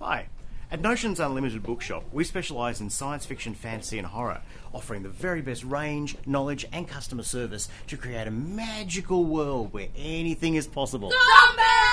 Hi. At Notions Unlimited Bookshop, we specialise in science fiction, fantasy and horror, offering the very best range, knowledge and customer service to create a magical world where anything is possible. Zombies!